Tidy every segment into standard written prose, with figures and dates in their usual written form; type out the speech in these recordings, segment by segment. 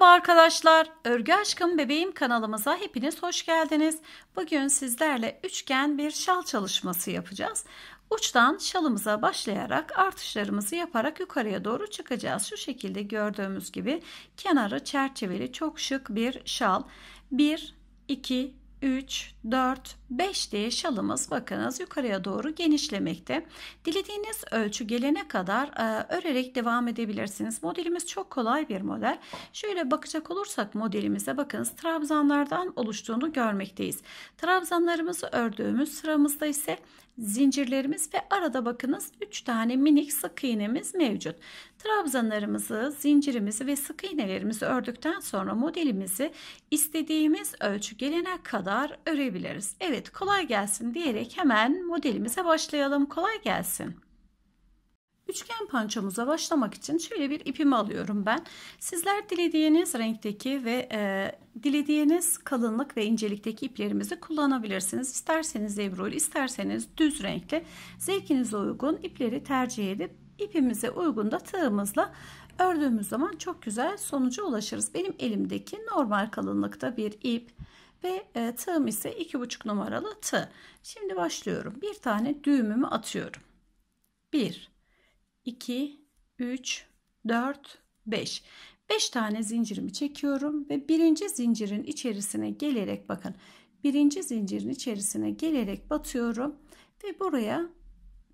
Merhaba arkadaşlar, Örgü Aşkım Bebeğim kanalımıza hepiniz hoş geldiniz. Bugün sizlerle üçgen bir şal çalışması yapacağız. Uçtan şalımıza başlayarak artışlarımızı yaparak yukarıya doğru çıkacağız. Şu şekilde gördüğümüz gibi kenarı çerçeveli çok şık bir şal. 1, 2, 3, 4, 5 diye şalımız bakınız yukarıya doğru genişlemekte. Dilediğiniz ölçü gelene kadar örerek devam edebilirsiniz. Modelimiz çok kolay bir model. Şöyle bakacak olursak modelimize bakınız trabzanlardan oluştuğunu görmekteyiz. Trabzanlarımızı ördüğümüz sıramızda ise zincirlerimiz ve arada bakınız 3 tane minik sık iğnemiz mevcut. Trabzanlarımızı, zincirimizi ve sık iğnelerimizi ördükten sonra modelimizi istediğimiz ölçü gelene kadar örebiliriz. Evet, kolay gelsin diyerek hemen modelimize başlayalım. Kolay gelsin. Üçgen pançomuza başlamak için şöyle bir ipimi alıyorum ben. Sizler dilediğiniz renkteki ve dilediğiniz kalınlık ve incelikteki iplerimizi kullanabilirsiniz. İsterseniz ebrul, isterseniz düz renkli, zevkinize uygun ipleri tercih edip ipimize uygun da tığımızla ördüğümüz zaman çok güzel sonuca ulaşırız. Benim elimdeki normal kalınlıkta bir ip ve tığım ise 2,5 numaralı tığ. Şimdi başlıyorum. Bir tane düğümümü atıyorum. 1 2 3 4 5 5 tane zincirimi çekiyorum ve birinci zincirin içerisine gelerek bakın. Birinci zincirin içerisine gelerek batıyorum ve buraya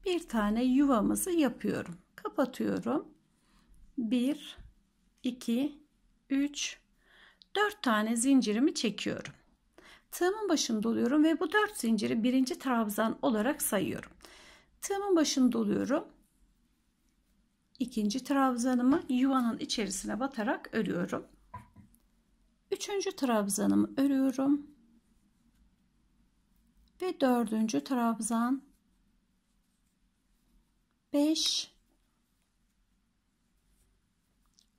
bir tane yuvamızı yapıyorum. Kapatıyorum. 1 2 3 4 tane zincirimi çekiyorum. Tığımın başında oluyorum ve bu 4 zinciri birinci trabzan olarak sayıyorum. Tığımın başında oluyorum. İkinci trabzanımı yuvanın içerisine batarak örüyorum. Üçüncü trabzanımı örüyorum. Ve dördüncü trabzan. 5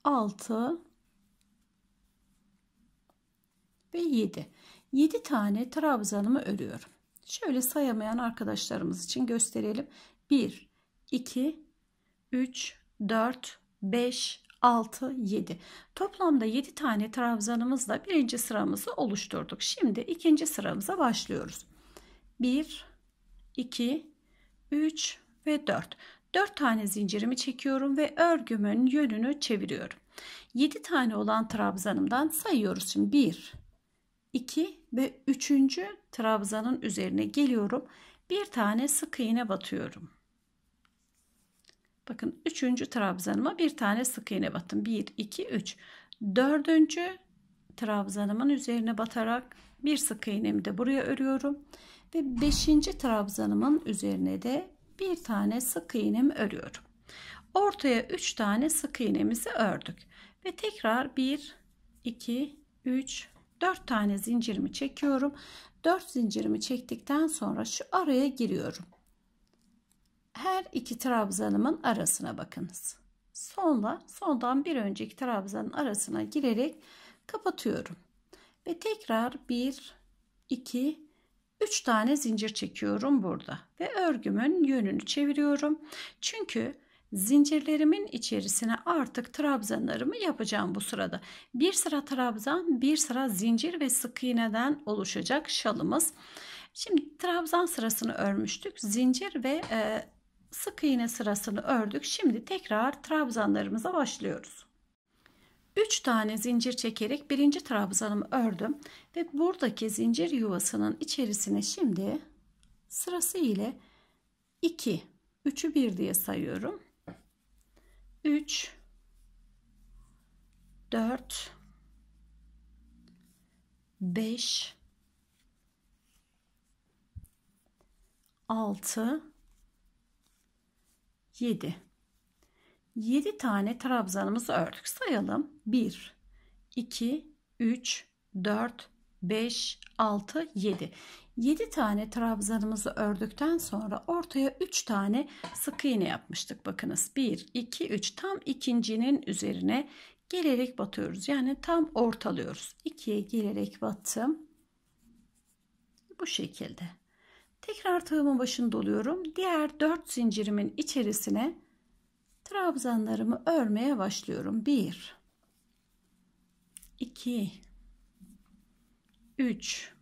6 ve 7 tane trabzanımı örüyorum. Şöyle sayamayan arkadaşlarımız için gösterelim. 1 2 3 4 5 6 7 toplamda 7 tane trabzanımızla birinci sıramızı oluşturduk. Şimdi ikinci sıramıza başlıyoruz. 1 2 3 ve 4 tane zincirimi çekiyorum ve örgümün yönünü çeviriyorum. 7 tane olan trabzanımdan sayıyoruz. Şimdi 1 2 ve 3. trabzanın üzerine geliyorum. Bir tane sık iğne batıyorum. Bakın 3. trabzanıma bir tane sık iğne battım. 1 2 3. 4. trabzanımın üzerine batarak bir sık iğnemi de buraya örüyorum ve 5. trabzanımın üzerine de bir tane sık iğnemi örüyorum. Ortaya 3 tane sık iğnemizi ördük ve tekrar 1 2 3 4 tane zincirimi çekiyorum. 4 zincirimi çektikten sonra şu araya giriyorum. Her iki trabzanımın arasına bakınız. Sondan bir önceki trabzanın arasına girerek kapatıyorum. Ve tekrar 1 2 3 tane zincir çekiyorum burada ve örgümün yönünü çeviriyorum. Çünkü zincirlerimin içerisine artık trabzanlarımı yapacağım bu sırada. Bir sıra trabzan, bir sıra zincir ve sık iğneden oluşacak şalımız. Şimdi trabzan sırasını örmüştük. Zincir ve sık iğne sırasını ördük. Şimdi tekrar trabzanlarımıza başlıyoruz. 3 tane zincir çekerek birinci trabzanımı ördüm ve buradaki zincir yuvasının içerisine şimdi sırası ile 2, 3'ü 1 diye sayıyorum. 3 4 5 6 7 tane trabzanımızı ördük. Sayalım. 1 2 3 4 5 6 7 tane trabzanımızı ördükten sonra ortaya 3 tane sık iğne yapmıştık. Bakınız 1 2 3 tam ikincinin üzerine gelerek batıyoruz. Yani tam ortalıyoruz. 2'ye gelerek battım. Bu şekilde. Tekrar tığımın başında oluyorum. Diğer 4 zincirimin içerisine trabzanlarımı örmeye başlıyorum. 1 2, 3,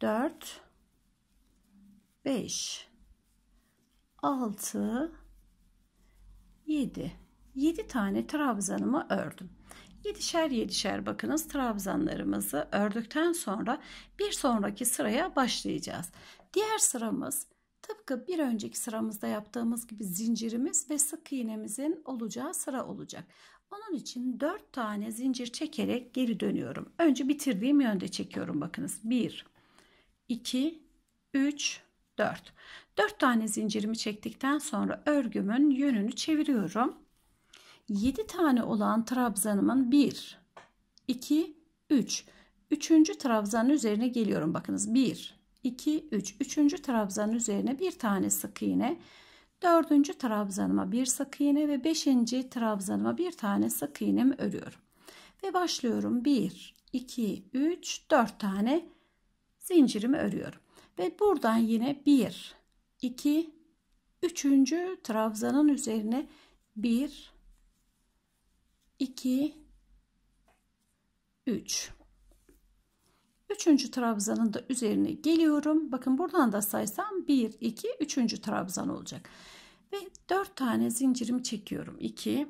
4, 5, 6, 7. 7 tane trabzanımı ördüm. 7'şer 7'şer bakınız trabzanlarımızı ördükten sonra bir sonraki sıraya başlayacağız. Diğer sıramız tıpkı bir önceki sıramızda yaptığımız gibi zincirimiz ve sık iğnemizin olacağı sıra olacak. Onun için 4 tane zincir çekerek geri dönüyorum. Önce bitirdiğim yönde çekiyorum bakınız. 1, 2, 3, 4. 4 tane zincirimi çektikten sonra örgümün yönünü çeviriyorum. 7 tane olan trabzanımın 1, 2, 3. 3. trabzanın üzerine geliyorum. Bakınız 1, 2, 3. 3. trabzanın üzerine bir tane sık iğne. 4. trabzanıma bir sık iğne ve 5. trabzanıma bir tane sık iğnemi örüyorum. Ve başlıyorum. 1, 2, 3, 4 tane zincirimi örüyorum. Ve buradan yine 1, 2, 3. trabzanın üzerine 1, 2, 3. 3. trabzanın da üzerine geliyorum. Bakın buradan da saysam 1, 2, 3. trabzan olacak. Ve 4 tane zincirimi çekiyorum. 2,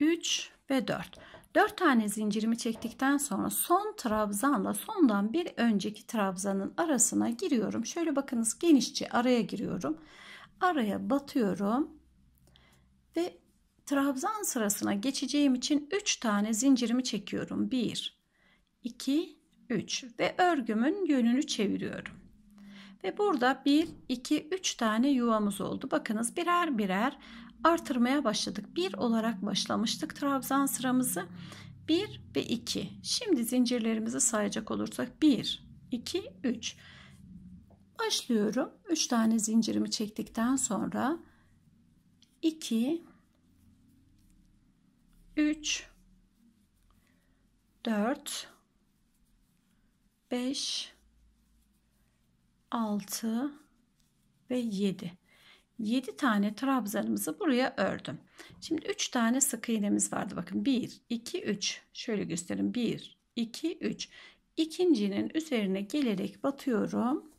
3 ve 4. 4 tane zincirimi çektikten sonra son trabzanla sondan bir önceki trabzanın arasına giriyorum. Şöyle bakınız genişçe araya giriyorum. Araya batıyorum. Ve trabzan sırasına geçeceğim için 3 tane zincirimi çekiyorum. 1, 2, 3 ve örgümün yönünü çeviriyorum. Ve burada 1, 2, 3 tane yuvamız oldu. Bakınız birer birer artırmaya başladık. 1 olarak başlamıştık trabzan sıramızı. 1 ve 2. Şimdi zincirlerimizi sayacak olursak 1, 2, 3. Başlıyorum. 3 tane zincirimi çektikten sonra 2, 3, 4, 5, 6 ve 7. 7 tane trabzanımızı buraya ördüm. Şimdi 3 tane sık iğnemiz vardı. Bakın 1, 2, 3. Şöyle göstereyim. 1, 2, 3. İkincinin üzerine gelerek batıyorum.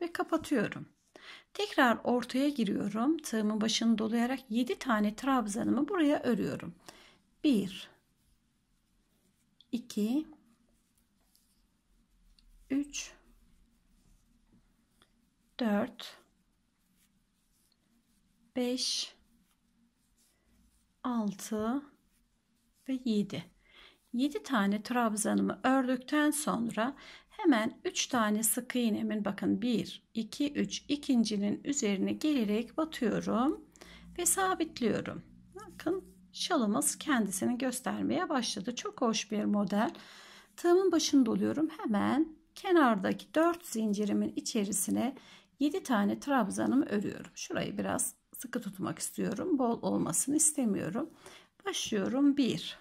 Ve kapatıyorum. Tekrar ortaya giriyorum. Tığımın başını dolayarak 7 tane trabzanımı buraya örüyorum. 1, 2, 3, 4, 5, 6 ve 7. 7 tane trabzanımı ördükten sonra hemen 3 tane sık iğnemin bakın 1, 2, 3 ikincinin üzerine gelerek batıyorum ve sabitliyorum. Bakın şalımız kendisini göstermeye başladı. Çok hoş bir model. Tığımın başını doluyorum. Hemen kenardaki 4 zincirimin içerisine 7 tane trabzanımı örüyorum. Şurayı biraz sıkı tutmak istiyorum. Bol olmasını istemiyorum. Başlıyorum. 1,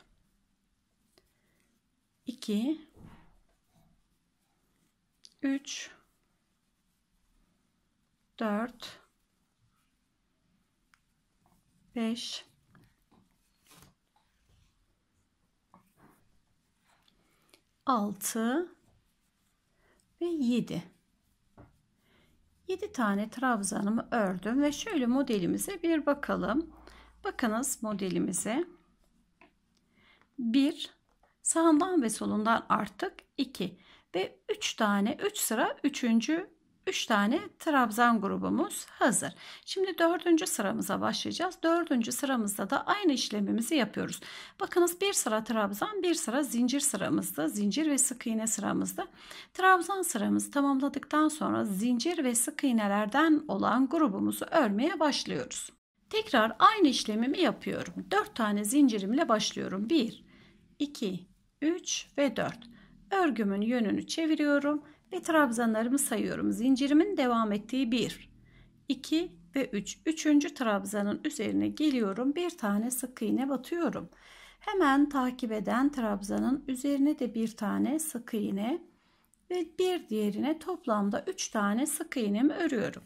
2, 3, 4, 5, 6 ve 7. 7 tane trabzanımı ördüm ve şöyle modelimize bir bakalım. Bakınız modelimize. 1, sağından ve solundan artık 2 ve 3 tane 3 sıra 3 tane trabzan grubumuz hazır. Şimdi 4. sıramıza başlayacağız. 4. sıramızda da aynı işlemimizi yapıyoruz. Bakınız bir sıra trabzan, bir sıra zincir sıramızda, zincir ve sık iğne sıramızda. Trabzan sıramızı tamamladıktan sonra zincir ve sık iğnelerden olan grubumuzu örmeye başlıyoruz. Tekrar aynı işlemimi yapıyorum. 4 tane zincirimle başlıyorum. 1, 2, 3 ve 4. Örgümün yönünü çeviriyorum ve trabzanlarımı sayıyorum. Zincirimin devam ettiği 1, 2 ve 3. 3. trabzanın üzerine geliyorum. Bir tane sık iğne batıyorum. Hemen takip eden trabzanın üzerine de bir tane sık iğne ve bir diğerine toplamda 3 tane sık iğnemi örüyorum.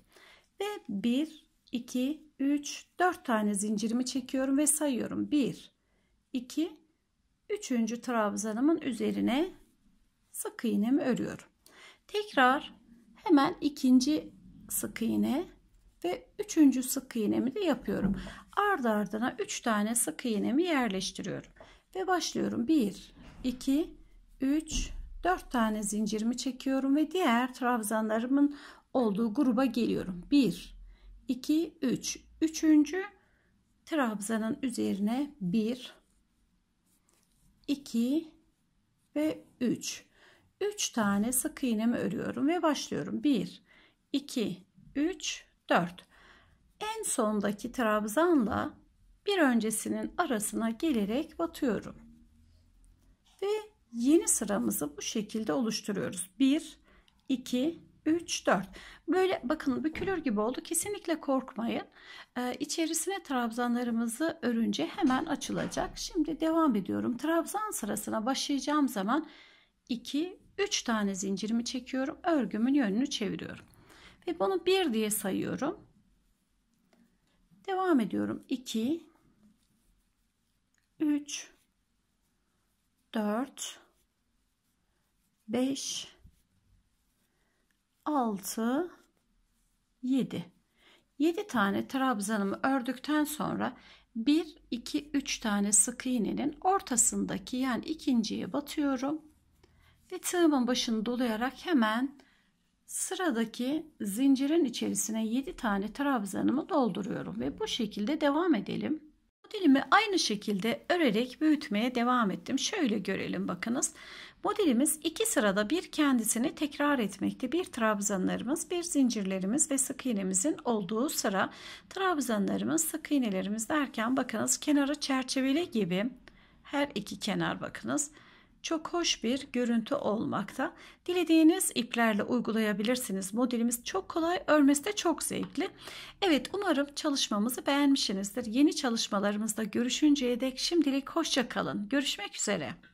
Ve 1, 2, 3, 4 tane zincirimi çekiyorum ve sayıyorum. 1, 2, 3. trabzanımın üzerine sık iğnemi örüyorum. Tekrar hemen ikinci sık iğne ve üçüncü sık iğnemi de yapıyorum. Ardı ardına 3 tane sık iğnemi yerleştiriyorum ve başlıyorum. 1, 2, 3, 4 tane zincirimi çekiyorum ve diğer trabzanlarımın olduğu gruba geliyorum. 1, 2, 3. 3. trabzanın üzerine 1, 2 ve 3. 3 tane sık iğnemi örüyorum ve başlıyorum. 1, 2, 3, 4. En sondaki trabzanla bir öncesinin arasına gelerek batıyorum. Ve yeni sıramızı bu şekilde oluşturuyoruz. 1, 2, 3, 4. Böyle bakın bükülür gibi oldu. Kesinlikle korkmayın. İçerisine trabzanlarımızı örünce hemen açılacak. Şimdi devam ediyorum. Trabzan sırasına başlayacağım zaman 2, 3 tane zincirimi çekiyorum. Örgümün yönünü çeviriyorum. Ve bunu 1 diye sayıyorum. Devam ediyorum. 2, 3, 4, 5, 6, 7. 7 tane trabzanımı ördükten sonra 1, 2, 3 tane sık iğnenin ortasındaki yani ikinciye batıyorum. Ve tığımın başını dolayarak hemen sıradaki zincirin içerisine 7 tane trabzanımı dolduruyorum ve bu şekilde devam edelim. Modelimi aynı şekilde örerek büyütmeye devam ettim. Şöyle görelim bakınız. Modelimiz 2 sırada bir kendisini tekrar etmekte. Bir trabzanlarımız, bir zincirlerimiz ve sık iğnemizin olduğu sıra. Trabzanlarımız, sık iğnelerimiz derken bakınız kenarı çerçeveli gibi her iki kenar bakınız. Çok hoş bir görüntü olmakta. Dilediğiniz iplerle uygulayabilirsiniz. Modelimiz çok kolay, örmesi de çok zevkli. Evet, umarım çalışmamızı beğenmişsinizdir. Yeni çalışmalarımızda görüşünceye dek şimdilik hoşça kalın. Görüşmek üzere.